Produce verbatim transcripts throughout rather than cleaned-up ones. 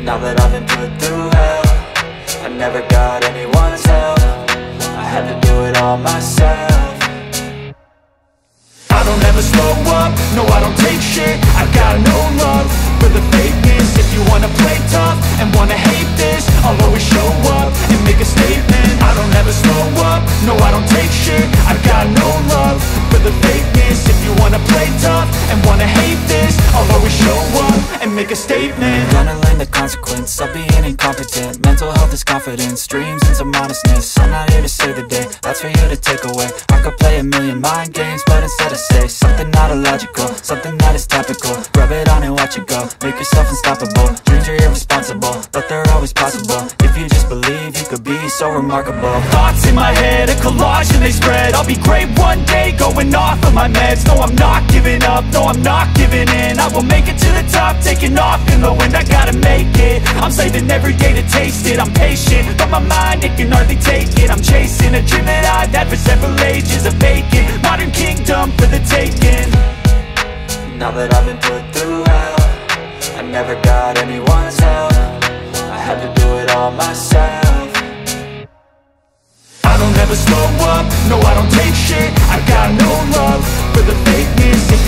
Now that I've been put through hell, I never got anyone's help. I had to do it all myself. I don't ever slow up, no I don't take shit. I got no love for the fakeness. If you wanna play tough and wanna hate this, I'll always show up and make a statement. I don't ever slow up, no I don't take shit. I got no love for the fakeness. If you wanna play tough and wanna hate this, I'll always show up and make a statement. Gonna learn the consequence of being incompetent. Mental health is confidence, dreams and some modestness. I'm not here to save the day, that's for you to take away. I could play a million mind games, but instead I say something not illogical, something that is topical. Rub it on and watch it go, make yourself unstoppable. Dreams are irresponsible, but they're always possible. If you just believe, you could be so remarkable. Thoughts in my head, a collage and they spread. I'll be great one day, going off of my meds. No, I'm not giving up, no, I'm not giving in. I will make it to the top, taking off in the wind. I gotta make it, I'm saving every day to taste it. I'm patient, but my mind, it can hardly take it. I'm chasing a dream that I've had for several ages. A vacant, modern kingdom for the taking. Now that I've been put through hell, I never got anyone's help. I had to do it all myself. I don't ever slow up, no I don't take shit. I got no love for the fakeness. If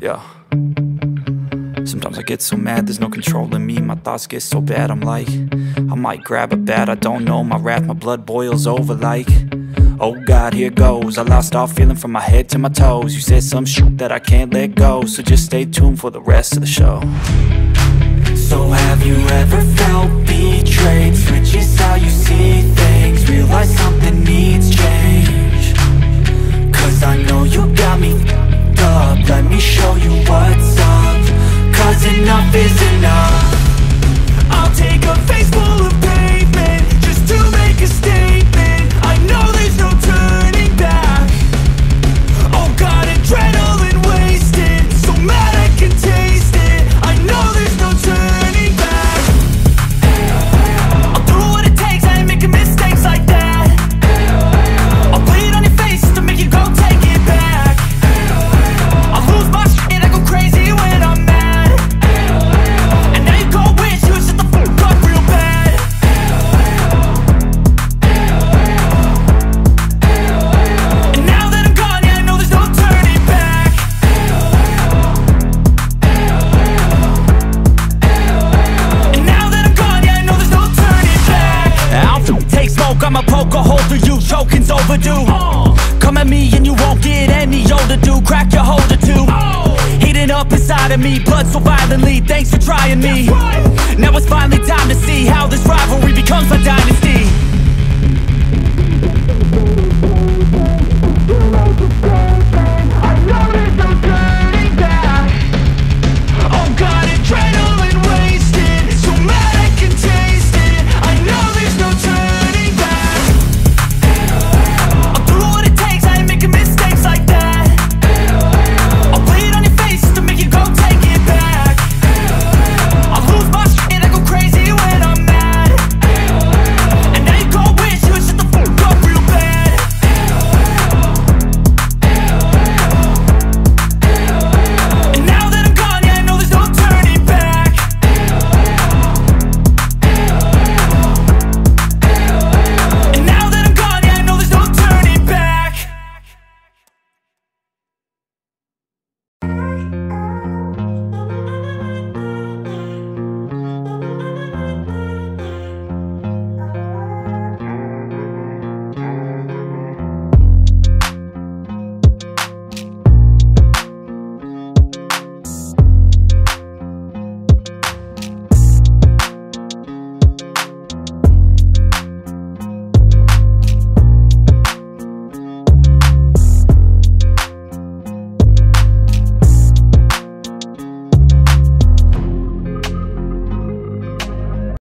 Yeah. Sometimes I get so mad, there's no control in me. My thoughts get so bad, I'm like, I might grab a bat, I don't know. My wrath, my blood boils over like, oh God, here goes. I lost all feeling from my head to my toes. You said some shit that I can't let go, so just stay tuned for the rest of the show. So have you ever felt betrayed? Switches how you see things, realize something needs change. Cause I know you got me f***ed up, let me show you what's up. Cause enough is enough. I'll take a face full of pavement just to make a statement. I know there's no turning back. Oh God, adrenaline wasted, so mad I can taste it. I know there's no turning back. I'ma poke a hole through you, choking's overdue. uh, Come at me and you won't get any older, dude. Crack your holder too. uh, Heating up inside of me, blood so violently. Thanks for trying me, right. Now it's finally time to see how this rivalry becomes my dynasty.